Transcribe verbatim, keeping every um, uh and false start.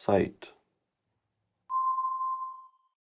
sight.